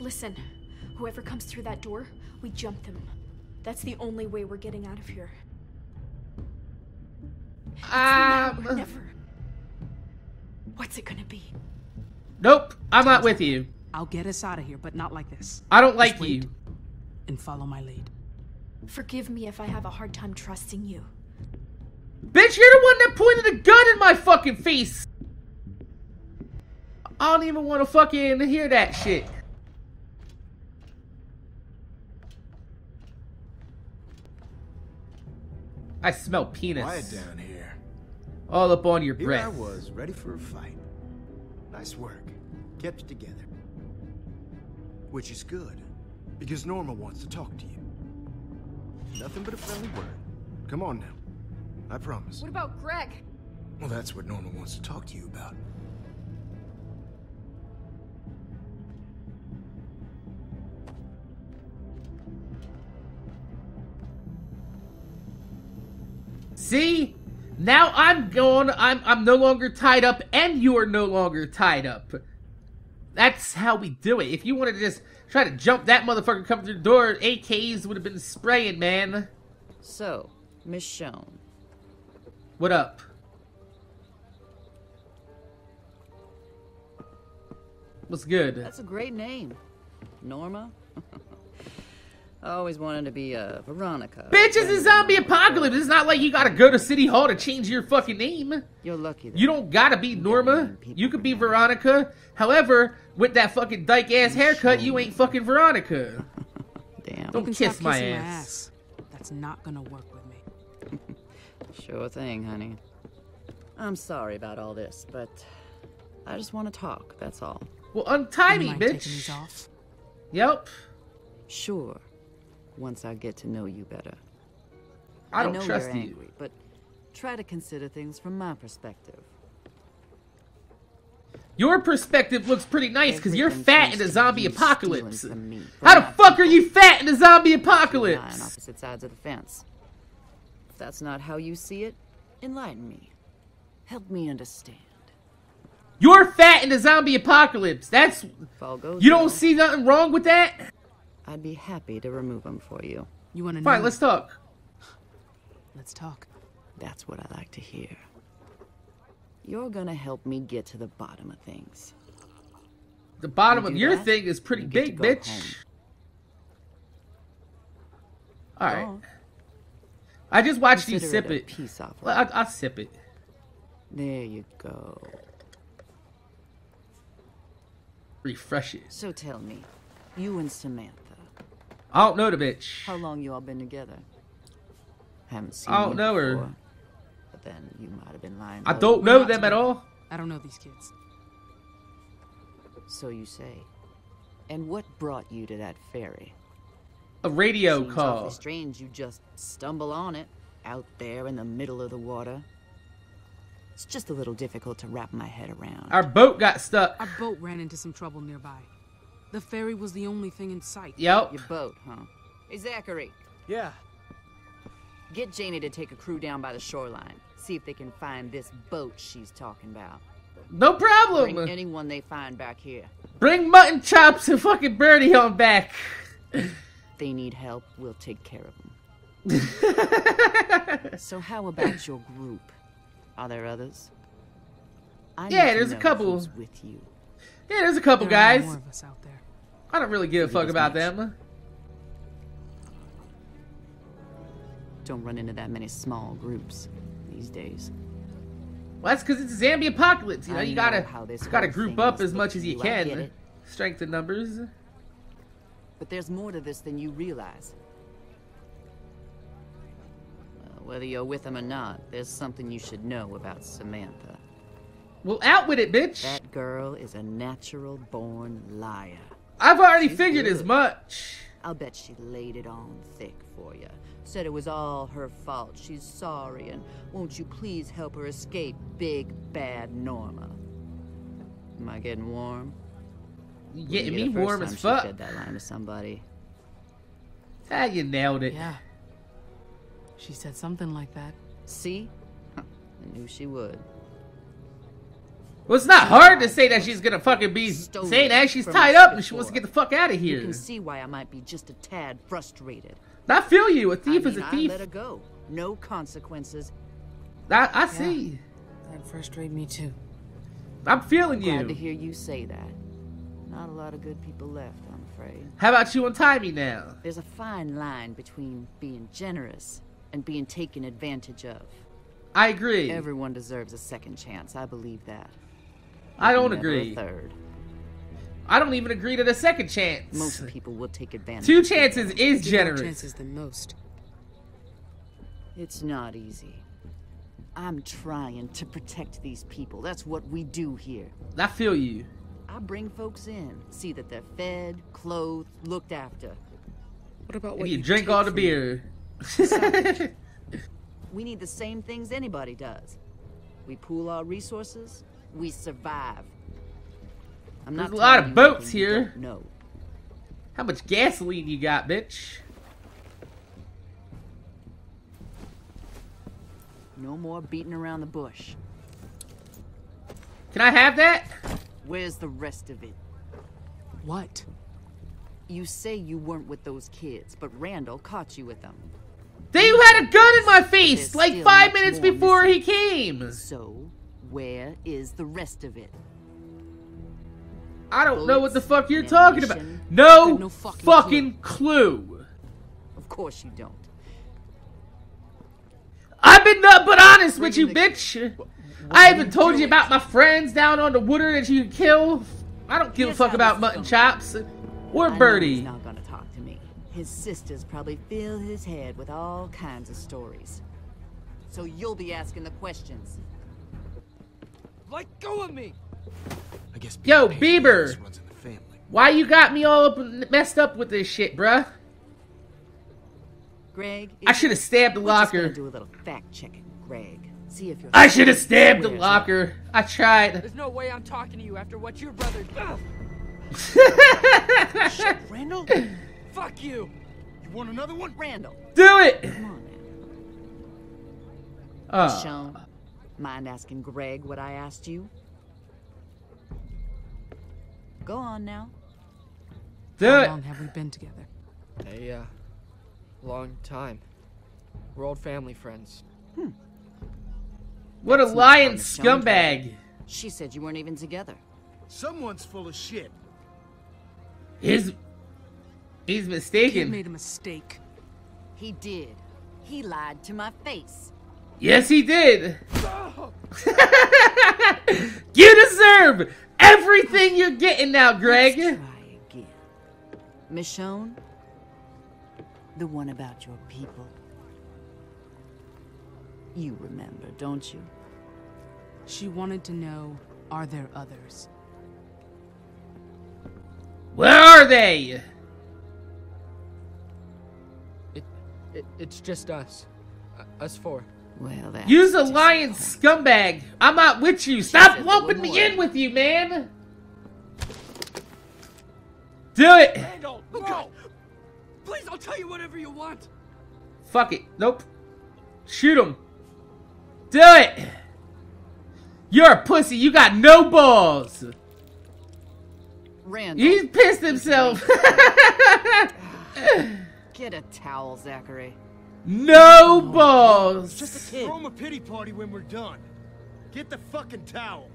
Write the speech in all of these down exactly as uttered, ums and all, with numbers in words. Listen, whoever comes through that door, we jump them. That's the only way we're getting out of here. Uh, um, never. What's it gonna be? Nope, I'm not with you. I'll get us out of here, but not like this. I don't like you. And follow my lead. Forgive me if I have a hard time trusting you. Bitch, you're the one that pointed a gun in my fucking face. I don't even want to fucking hear that shit. I smell penis. Quiet down here. All up on your here breath. I was ready for a fight. Nice work. Kept it together. Which is good, because Norma wants to talk to you. Nothing but a friendly word. Come on now. I promise. What about Greg? Well, that's what Norma wants to talk to you about. See? Now I'm gone. I'm I'm no longer tied up, and you are no longer tied up. That's how we do it. If you wanted to just try to jump that motherfucker coming through the door, A Ks would have been spraying, man. So, Michonne. What up? What's good? That's a great name. Norma? I always wanted to be a Veronica. Bitch, it's a zombie apocalypse. It's not like you gotta go to City Hall to change your fucking name. You're lucky. You don't gotta be Norma. You could be Veronica. However, with that fucking dyke ass haircut, you ain't fucking Veronica. Damn. Don't kiss my ass. my ass. That's not gonna work with me. Sure thing, honey. I'm sorry about all this, but I just want to talk. That's all. Well, untie me, bitch. These off? Yep. Sure. Once I get to know you better. I don't I know trust you're angry, you. But try to consider things from my perspective. Your perspective looks pretty nice because you're fat in a zombie apocalypse. Me, How the fuck are you fat in a zombie apocalypse? On opposite sides of the fence. If that's not how you see it, enlighten me. Help me understand. You're fat in a zombie apocalypse. That's you don't see nothing wrong with that? I'd be happy to remove them for you. You want to know? Fine, let's talk. Let's talk. That's what I like to hear. You're gonna help me get to the bottom of things. The bottom of your thing is pretty big, bitch. All right. I just watched you sip it. Well, I'll sip it. There you go. Refresh it. So tell me, you and Samantha. I don't know the bitch. How long you all been together? Haven't seen I don't know before. her. But then you might have been lying. I don't know them at all. I don't know these kids. So you say. And what brought you to that ferry? A radio Seems call. Awfully strange you just stumble on it out there in the middle of the water. It's just a little difficult to wrap my head around. Our boat got stuck. Our boat ran into some trouble nearby. The ferry was the only thing in sight. Yep. Your boat, huh? Hey, Zachary. Yeah. Get Janie to take a crew down by the shoreline. See if they can find this boat she's talking about. No problem. Bring anyone they find back here. Bring mutton chops and fucking birdie on back. They need help. We'll take care of them. So how about your group? Are there others? I yeah, there's a couple. With you. Yeah, there's a couple there guys. More of us out there. I don't really give a fuck about much. them. Don't run into that many small groups these days. Well, that's because it's a zombie apocalypse. You know, I you know gotta, how this gotta group up as much as you can. Strength in numbers. But there's more to this than you realize. Well, whether you're with them or not, there's something you should know about Samantha. Well, out with it, bitch. That girl is a natural born liar. I've already She's figured good. as much. I'll bet she laid it on thick for you. Said it was all her fault. She's sorry, and won't you please help her escape big, bad Norma? Am I getting warm? You getting me warm as fuck. She said that line to somebody. Ah, you nailed it. Yeah. She said something like that. See? I knew she would. Well, it's not hard to say that she's gonna fucking be saying that she's tied up and she wants to get the fuck out of here. You can see why I might be just a tad frustrated. I feel you. A thief I mean, is a thief. I let her go. No consequences. I, I yeah, see. That frustrated me too. I'm feeling I'm glad you. Glad to hear you say that. Not a lot of good people left, I'm afraid. How about you untie me now? There's a fine line between being generous and being taken advantage of. I agree. Everyone deserves a second chance. I believe that. I don't agree. Third. I don't even agree to the second chance. Most people will take advantage. Two chances is generous. Two chances the most. It's not easy. I'm trying to protect these people. That's what we do here. I feel you. I bring folks in, see that they're fed, clothed, looked after. What about when you, you drink all the beer? We need the same things anybody does. We pool our resources. We survive. I'm not There's a lot of boats here. No. How much gasoline you got, bitch? No more beating around the bush. Can I have that? Where's the rest of it? What? You say you weren't with those kids, but Randall caught you with them. They had a gun in my face, like five minutes before he came. So, where is the rest of it? I don't know what the fuck you're talking about. No, no fucking, fucking clue. clue. Of course you don't. I've been nothing but honest with you, bitch. I even told you about my friends down on the water that you kill. I don't give a fuck about mutton chops or birdie. He's not gonna talk to me. His sisters probably fill his head with all kinds of stories. So you'll be asking the questions. Let go of me. I guess. Yo, Bieber. Why you got me all up messed up with this shit, bruh? Greg, I should have stabbed the locker. Do a little fact checking, Greg. See if you're I should have stabbed the locker. I tried. There's no way I'm talking to you after what your brother did. Shit, Randall. Fuck you. You want another one, Randall? Do it. Come on, man. Uh. Michonne, mind asking Greg what I asked you? Go on now. Do How it. How long have we been together? Hey, uh. long time. We're old family friends. Hmm. What That's a lying scumbag. She said you weren't even together. Someone's full of shit. His He's mistaken. He made a mistake. He did. He lied to my face. Yes, he did. Oh. You deserve everything you're getting now, Greg. Let's try again. Michonne? The one about your people. You remember, don't you? She wanted to know, are there others? Where are they? It, it it's just us. Uh, us four. Well, that's Use a lion scumbag. I'm not with you. Stop lumping me in with you, man. Do it. Randall, no. Please, I'll tell you whatever you want. Fuck it. Nope. Shoot him. Do it. You're a pussy. You got no balls. Randall. He pissed himself. Get a towel, Zachary. No oh, balls. Just a kid. Throw him a pity party when we're done. Get the fucking towel.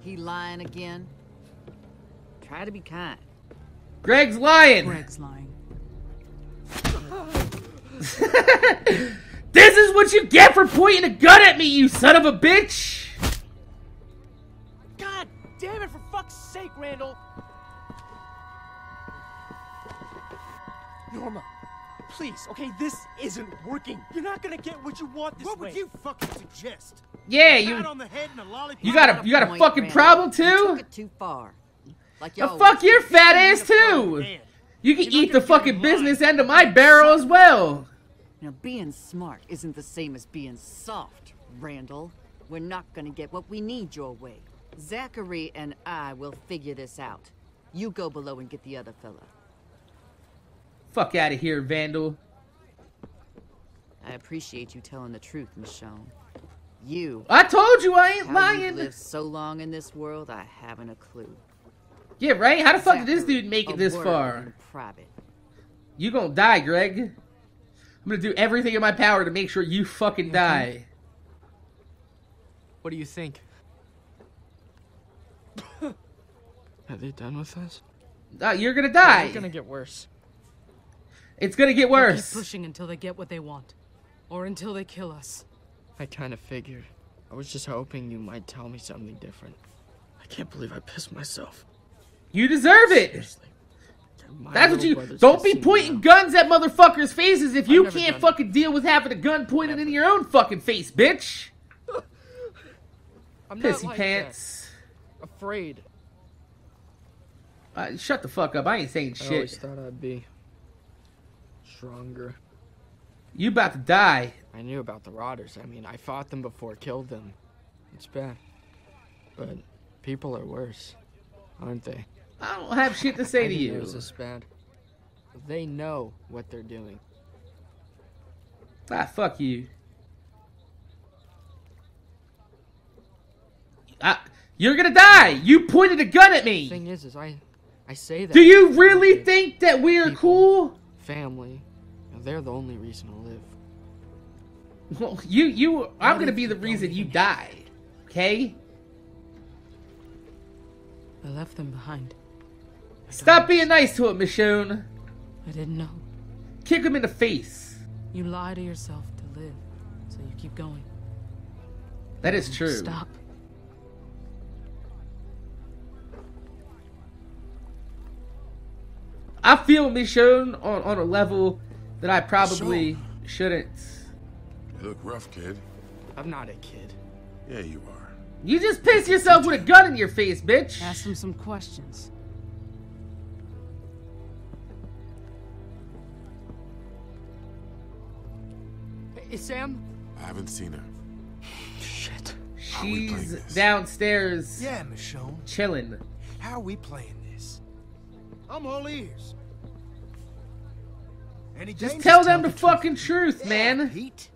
He lying again? Try to be kind. Greg's lying. Greg's lying. This is what you get for pointing a gun at me, you son of a bitch! God damn it, for fuck's sake, Randall! Norma, please, okay, this isn't working. You're not gonna get what you want this way. What would you fucking suggest? Yeah, you. On the head and a you got a you got a fucking Randall. problem too. You took it too far. Like you oh, fuck your fat ass too! You can You're eat the fucking business end of my barrel as well! Now being smart isn't the same as being soft, Randall. We're not gonna get what we need your way. Zachary and I will figure this out. You go below and get the other fella. Fuck out of here, Vandal. I appreciate you telling the truth, Michonne. You. I told you I ain't How lying. I've lived so long in this world, I haven't a clue. Yeah, right? How the Zachary, fuck did this dude make it this far? Private. You gonna die, Greg. I'm gonna do everything in my power to make sure you fucking you die. Think? What do you think? Are they done with us? Uh, you're gonna die. It's gonna get worse. It's gonna get worse. Keep pushing until they get what they want. Or until they kill us. I kind of figured. I was just hoping you might tell me something different. I can't believe I pissed myself. You deserve it. Seriously. That's what you... Don't be pointing guns at motherfuckers' faces if you can't fucking deal with having a gun pointed in your own fucking face, bitch. I'm Pissy pants. Afraid. Uh, shut the fuck up. I ain't saying shit. I always thought I'd be stronger. You about to die. I knew about the Rotters. I mean, I fought them before, killed them. It's bad. But people are worse, aren't they? I don't have shit to say to you. It was this bad. They know what they're doing. Ah, fuck you. I, you're gonna die. You pointed a gun at me. The thing is, is I, I say that. Do you really think that we are people, cool? Family, they're the only reason to live. Well, you, you, I'm what gonna be the reason you die. Okay. I left them behind. Stop being nice to him, Michonne. I didn't know. Kick him in the face. You lie to yourself to live, so you keep going. That is true. Stop. I feel Michonne on, on a level that I probably sure. shouldn't. You look rough, kid. I'm not a kid. Yeah, you are. You just pissed yourself with a gun in your face, bitch. Ask him some questions. Is Sam? I haven't seen her. Shit. She's downstairs. Yeah, Michonne. Chilling. How are we playing this? I'm all ears. Any just tell them the, the truth. fucking truth, yeah, man. Pete,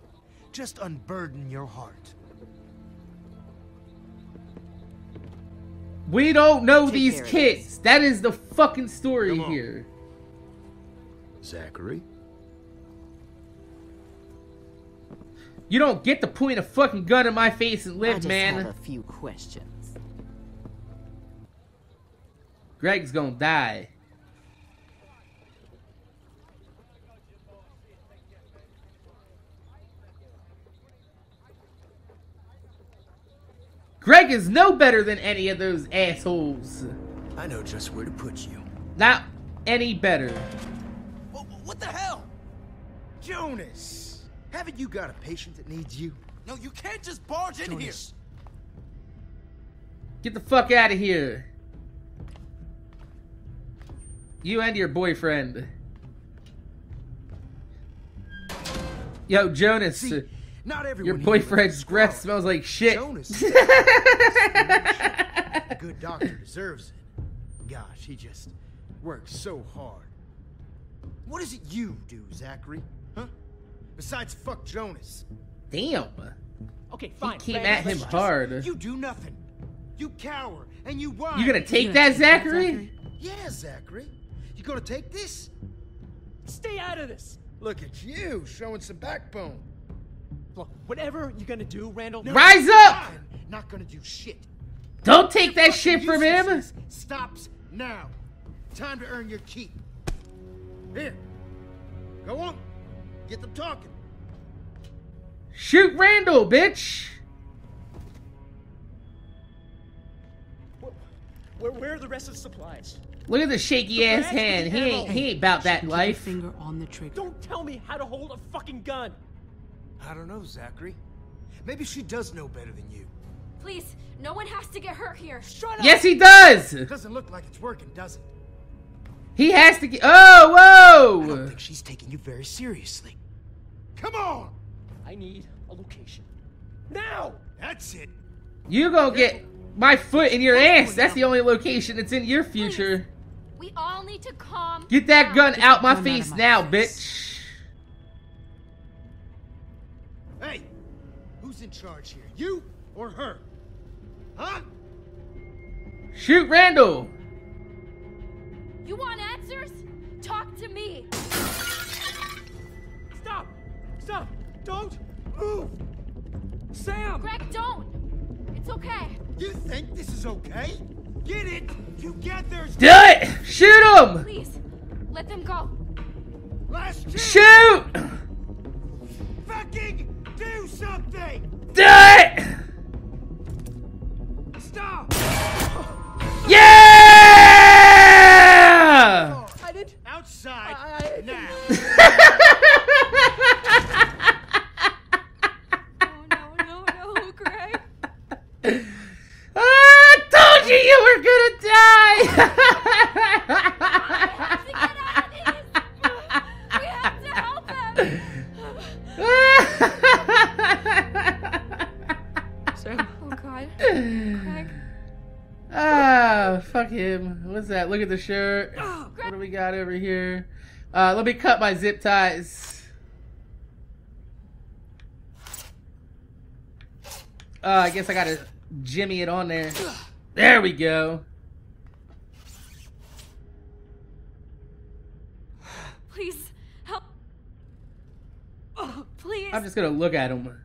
just unburden your heart. We don't know Take these kids. That is the fucking story here. Zachary? You don't get to point a fucking gun in my face and live, I just man. Have a few questions. Greg's gonna die. Greg is no better than any of those assholes. I know just where to put you. Not any better. What, what the hell? Jonas, haven't you got a patient that needs you? No, you can't just barge Jonas. in here. Get the fuck out of here. You and your boyfriend. Yo, Jonas. See, Not everyone Your boyfriend's breath smells like shit. Jonas, a good doctor deserves it. Gosh, he just works so hard. What is it you do, Zachary? Huh? Besides, fuck Jonas. Damn. Okay, fine. He came at him hard. You do nothing. You cower and you whine. You gonna take you gonna that, Zachary? Zachary? Yeah, Zachary. You gonna take this? Stay out of this. Look at you showing some backbone. Look, whatever you're gonna do, Randall. No, Rise up! I'm not gonna do shit. Don't take that shit from him. Stops now. Time to earn your keep. Here, go on. Get them talking. Shoot Randall, bitch. Where, where are the rest of the supplies? Look at the shaky ass hand. He ain't, he ain't about that life. Finger on the trigger. Don't tell me how to hold a fucking gun. I don't know, Zachary. Maybe she does know better than you. Please, no one has to get hurt here. Shut up. Yes, he does. It doesn't look like it's working, does it? He has to get. Oh, whoa! I don't think she's taking you very seriously. Come on. I need a location now. That's it. You gonna get my foot in your ass? That's the only location that's in your future. Please. We all need to calm. Get that gun out my face now, bitch. Hey, who's in charge here? You or her? Huh? Shoot Randall! You want answers? Talk to me! Stop! Stop! Don't move! Sam! Greg, don't! It's okay! You think this is okay? Get it together! Do it! Shoot him! Please, let them go! Last chance! Shoot! Fucking do something! Do it! Stop! Yeah! Oh, I did. Outside I, I, now. Oh no, no, no, Greg. I told you you were gonna die. I have to get out of here. We have to help him. So, oh God, Greg. Ah, fuck him. What's that? Look at the shirt. What do we got over here? Uh, let me cut my zip ties. Uh, I guess I gotta jimmy it on there. There we go. Please help. Oh, please. I'm just gonna look at him.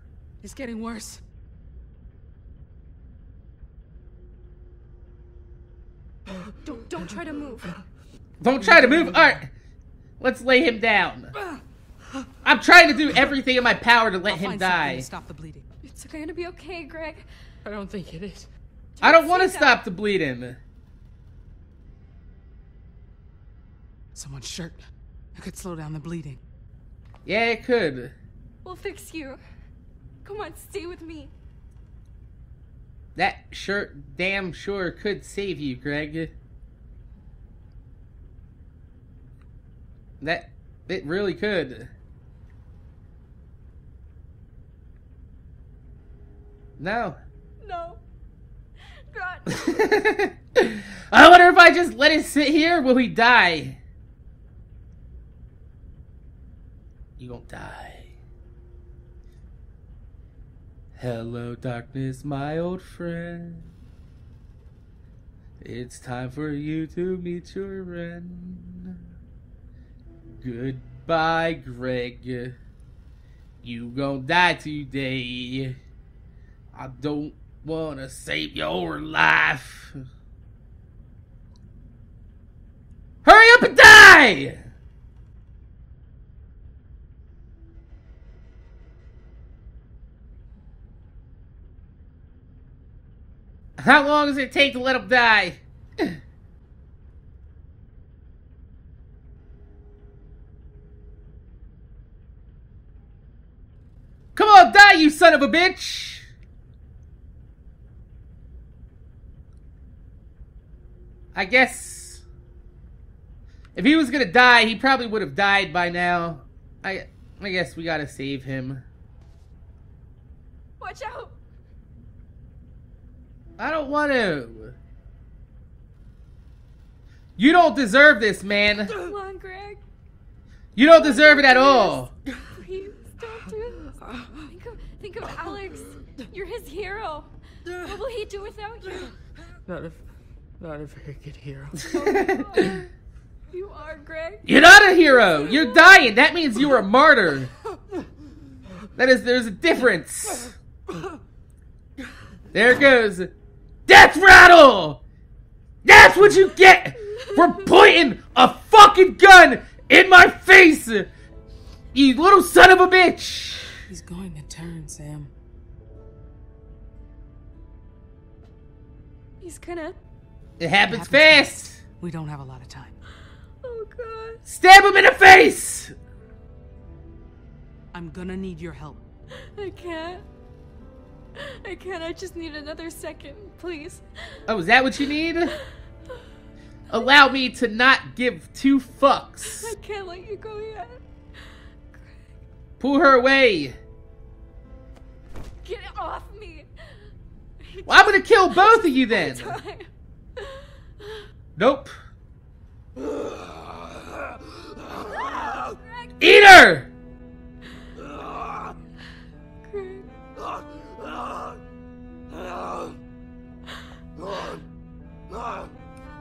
It's getting worse. Don't, don't try to move. Don't try to move? All right. Let's lay him down. I'm trying to do everything in my power to let I'll him die. Stop the bleeding. It's going to be okay, Greg. I don't think it is. Do I don't want to stop the bleeding. Someone's shirt. It could slow down the bleeding. Yeah, it could. We'll fix you. Come on, stay with me. That shirt damn sure could save you, Greg. That, it really could. No. No. God. I wonder if I just let it sit here, will he die? You won't die. Hello, darkness, my old friend. It's time for you to meet your end. Goodbye, Greg. You gon' die today. I don't wanna save your life. Hurry up and die! How long does it take to let him die? Come on, die, you son of a bitch! I guess if he was gonna die, he probably would have died by now. I, I guess we gotta save him. Watch out! I don't want to. You don't deserve this, man. Come on, Greg. You don't deserve it at all. Please don't do this. Think of, think of Alex. You're his hero. What will he do without you? Not if, not a very good hero. Oh, you are, Greg. You're not a hero. You're dying. That means you are a martyr. That is, there's a difference. There it goes. Death rattle! That's what you get for pointing a fucking gun in my face! You little son of a bitch! He's going to turn, Sam. He's gonna... It happens, it happens fast! fast. We don't have a lot of time. Oh, God. Stab him in the face! I'm gonna need your help. I can't. I can't. I just need another second, please. Oh, is that what you need? Allow me to not give two fucks. I can't let you go yet. Pull her away. Get off me. Well, I'm gonna kill both of you then. Nope. Eat her.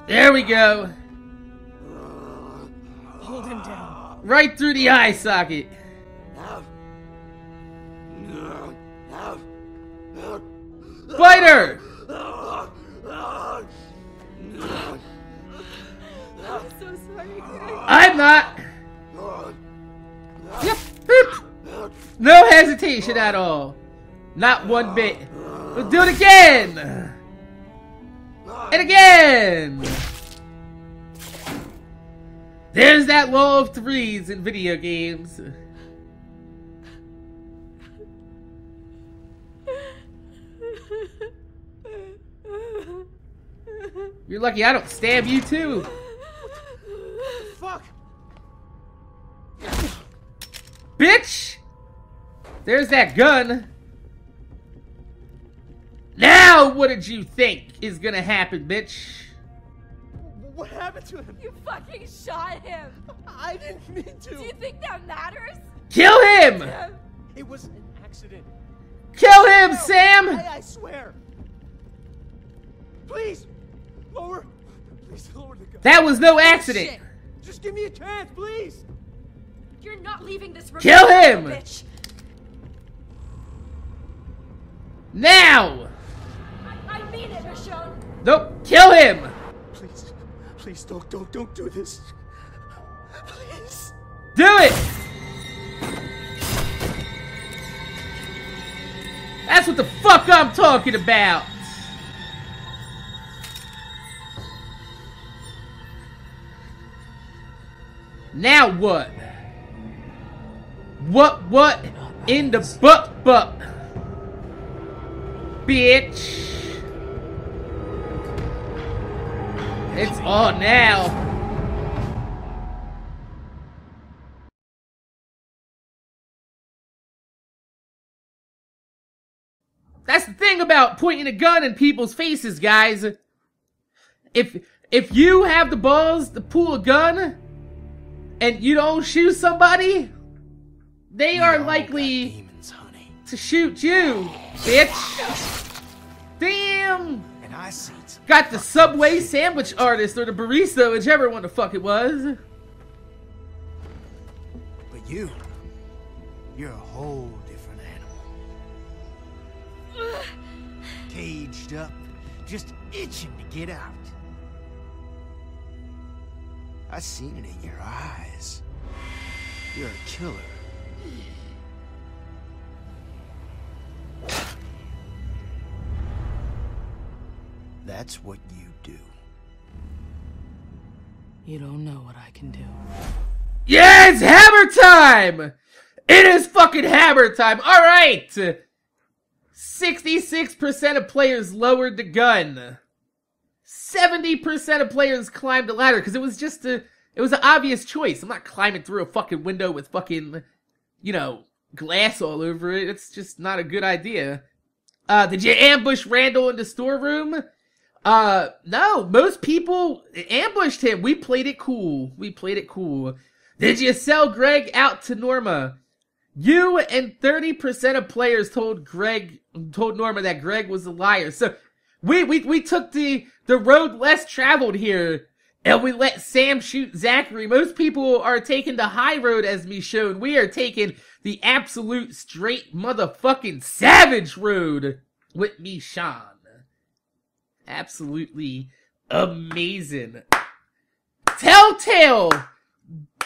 There we go. Hold him down. Right through the eye socket. Bite her! I'm so sorry, Greg. I'm not. Yep. Yep. No hesitation at all. Not one bit. We'll do it again. And again. There's that law of threes in video games. You're lucky I don't stab you too. What the fuck? Bitch! There's that gun. Now what did you think is gonna happen, bitch? What happened to him? You fucking shot him. I didn't mean to. Do you think that matters? Kill him! Yeah. It was an accident. Kill him, no, Sam! I, I swear. Please! Lower. Please lower the gun. That was no accident. Shit. Just give me a chance, please. You're not leaving this room. Kill him. Bitch. Now. I, I mean it, Michonne. Nope. Kill him. Please. Please don't don't don't do this. Please. Do it. That's what the fuck I'm talking about. Now what? What what in the butt butt? Bitch. It's on now. That's the thing about pointing a gun in people's faces, guys. If if you have the balls to pull a gun and you don't shoot somebody, they are likely demons, honey, to shoot you, bitch. Damn. And I got the Subway sandwich artist or the barista, whichever one the fuck it was. But you, you're a whole different animal. Caged up, just itching to get out. I seen it in your eyes. You're a killer. That's what you do. You don't know what I can do. Yeah, it's hammer time! It is fucking hammer time! Alright! sixty-six percent of players lowered the gun. seventy percent of players climbed the ladder because it was just a, it was an obvious choice. I'm not climbing through a fucking window with fucking, you know, glass all over it. It's just not a good idea. Uh, did you ambush Randall in the storeroom? Uh, no, most people ambushed him. We played it cool. We played it cool. Did you sell Greg out to Norma? You and thirty percent of players told Greg, told Norma that Greg was a liar. So, We, we, we took the, the road less traveled here, and we let Sam shoot Zachary. Most people are taking the high road, as Michonne. We are taking the absolute straight motherfucking savage road with Michonne. Absolutely amazing. Telltale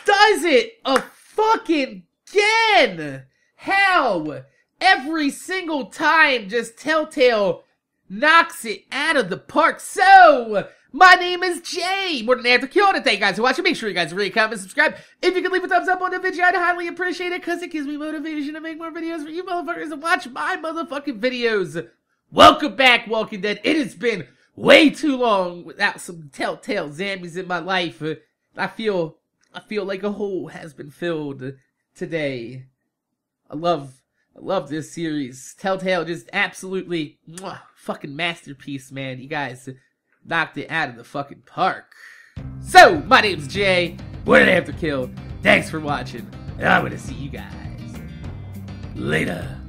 does it a fucking again. Hell, every single time, just Telltale knocks it out of the park. So, my name is Jay, Mornin After Kill. And thank you guys for watching. Make sure you guys rate, comment, subscribe. If you could leave a thumbs up on the video, I'd highly appreciate it, because it gives me motivation to make more videos for you motherfuckers and watch my motherfucking videos. Welcome back, Walking Dead. It has been way too long without some Telltale zombies in my life. I feel, I feel like a hole has been filled today. I love I love this series. Telltale just absolutely mwah, fucking masterpiece, man. You guys knocked it out of the fucking park. So, my name's Jay, MorninAfterKill. Thanks for watching, and I'm gonna see you guys later.